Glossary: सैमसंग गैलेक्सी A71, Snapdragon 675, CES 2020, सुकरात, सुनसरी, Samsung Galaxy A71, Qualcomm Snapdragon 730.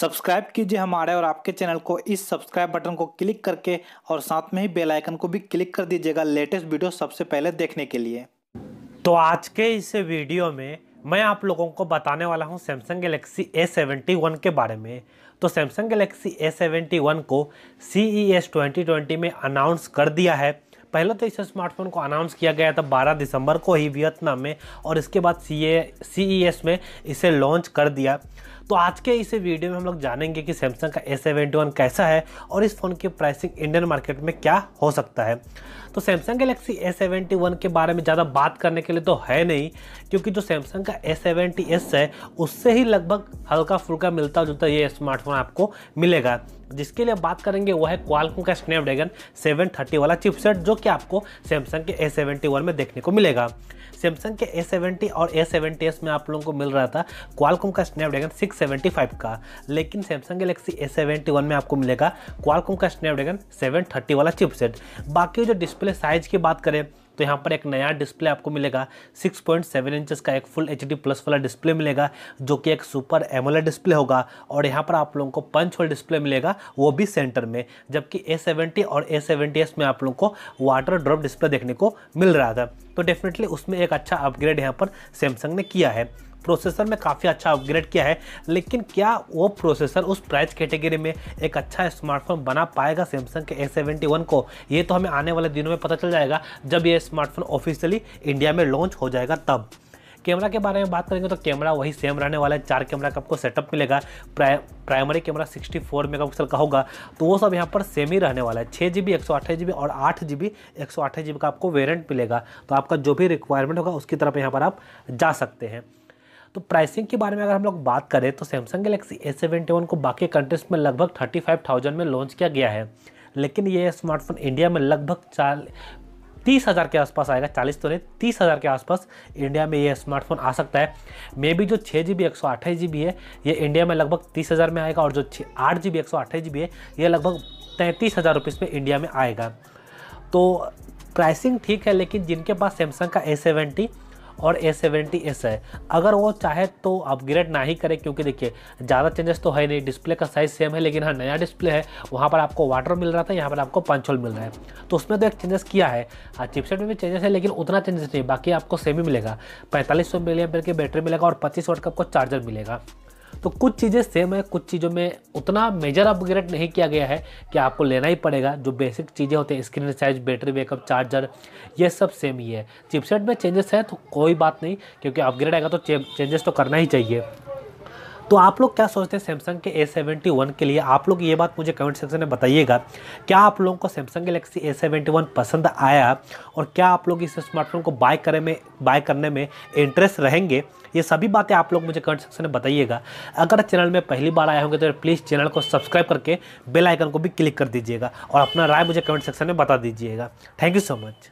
Subscribe कीजिए हमारे और आपके चैनल को इस सब्सक्राइब बटन को क्लिक करके और साथ में ही बेल आइकन को भी क्लिक कर दीजिएगा लेटेस्ट वीडियो सबसे पहले देखने के लिए। तो आज के इस वीडियो में मैं आप लोगों को बताने वाला हूं सैमसंग गैलेक्सी A71 के बारे में। तो सैमसंग गैलेक्सी A71 को CES 2020 में अनाउंस कर दिया है। पहले तो इस स्मार्टफोन को अनाउंस किया गया था 12 दिसंबर को ही वियतनाम में, और इसके बाद CES में इसे लॉन्च कर दिया। तो आज के इस वीडियो में हम लोग जानेंगे कि सैमसंग का A71 कैसा है और इस फ़ोन की प्राइसिंग इंडियन मार्केट में क्या हो सकता है। तो सैमसंग गैलेक्सी A71 के बारे में ज़्यादा बात करने के लिए तो है नहीं, क्योंकि जो सैमसंग का A70s है उससे ही लगभग हल्का फुल्का मिलता जुलता ये स्मार्टफोन आपको मिलेगा। जिसके लिए बात करेंगे वह है क्वालकॉम का स्नैपड्रैगन 730 वाला चिपसेट, जो कि आपको सैमसंग के A71 में देखने को मिलेगा। सैमसंग के A70 और A70s में आप लोगों को मिल रहा था क्वालकॉम का स्नैपड्रैगन 675 का, लेकिन सैमसंग गैलेक्सी A71 में आपको मिलेगा क्वालकॉम का स्नैपड्रैगन 730 वाला चिपसेट। बाकी जो डिस्प्ले साइज़ की बात करें तो यहाँ पर एक नया डिस्प्ले आपको मिलेगा 6.7 इंचेस का, एक फुल HD प्लस वाला डिस्प्ले मिलेगा जो कि एक सुपर एमोलेड डिस्प्ले होगा, और यहाँ पर आप लोगों को पंच होल डिस्प्ले मिलेगा वो भी सेंटर में। जबकि A70 और A70s में आप लोगों को वाटर ड्रॉप डिस्प्ले देखने को मिल रहा था, तो डेफिनेटली उसमें एक अच्छा अपग्रेड यहाँ पर सैमसंग ने किया है। प्रोसेसर में काफ़ी अच्छा अपग्रेड किया है, लेकिन क्या वो प्रोसेसर उस प्राइस कैटेगरी में एक अच्छा स्मार्टफोन बना पाएगा सैमसंग के A71 को, ये तो हमें आने वाले दिनों में पता चल जाएगा जब ये स्मार्टफोन ऑफिशियली इंडिया में लॉन्च हो जाएगा तब। कैमरा के बारे में बात करेंगे तो कैमरा वही सेम रहने वाला है, 4 कैमरा का आपको सेटअप मिलेगा। प्राइमरी कैमरा 64 मेगापिक्सल का होगा, तो वो सब यहाँ पर सेम ही रहने वाला है। 6GB 128GB और 8GB 128GB का आपको वेरिएंट मिलेगा, तो आपका जो भी रिक्वायरमेंट होगा उसकी तरफ यहाँ पर आप जा सकते हैं। तो प्राइसिंग के बारे में अगर हम लोग बात करें तो सैमसंग गैलेक्सी A71 को बाकी कंट्रीज़ में लगभग 35,000 में लॉन्च किया गया है, लेकिन ये स्मार्टफोन इंडिया में लगभग 30,000 के आसपास आएगा। 40 तो नहीं, 30,000 के आसपास इंडिया में ये स्मार्टफोन आ सकता है। मे बी जो 6GB 128GB है ये इंडिया में लगभग 30,000 में आएगा, और जो 8GB 128GB है ये लगभग 33,000 रुपये में इंडिया में आएगा। तो प्राइसिंग ठीक है, लेकिन जिनके पास सैमसंग का A70 और A70s है, अगर वो चाहे तो अपग्रेड ना ही करे, क्योंकि देखिए ज़्यादा चेंजेस तो है नहीं। डिस्प्ले का साइज़ सेम है, लेकिन हाँ नया डिस्प्ले है, वहाँ पर आपको वाटर मिल रहा था, यहाँ पर आपको पंच होल मिल रहा है, तो उसमें तो एक चेंजेस किया है। चिपसेट में भी चेंजेस है, लेकिन उतना चेंजेस नहीं, बाकी आपको सेम ही मिलेगा। 4500 mAh की बैटरी मिलेगा और 25 वाट का आपको चार्जर मिलेगा। तो कुछ चीज़ें सेम है, कुछ चीज़ों में उतना मेजर अपग्रेड नहीं किया गया है कि आपको लेना ही पड़ेगा। जो बेसिक चीज़ें होती हैं, screen size, battery backup, charger, ये सब सेम ही है। चिपसेट में चेंजेस है तो कोई बात नहीं, क्योंकि अपग्रेड आएगा तो चेंजेस तो करना ही चाहिए। तो आप लोग क्या सोचते हैं सैमसंग के A71 के लिए? आप लोग ये बात मुझे कमेंट सेक्शन में बताइएगा। क्या आप लोगों को सैमसंग गैलेक्सी A71 पसंद आया, और क्या आप लोग इस स्मार्टफोन को बाय करने में इंटरेस्ट रहेंगे? ये सभी बातें आप लोग मुझे कमेंट सेक्शन में बताइएगा। अगर चैनल में पहली बार आए होंगे तो प्लीज़ चैनल को सब्सक्राइब करके बेल आइकन को भी क्लिक कर दीजिएगा, और अपना राय मुझे कमेंट सेक्शन में बता दीजिएगा। Thank you so much.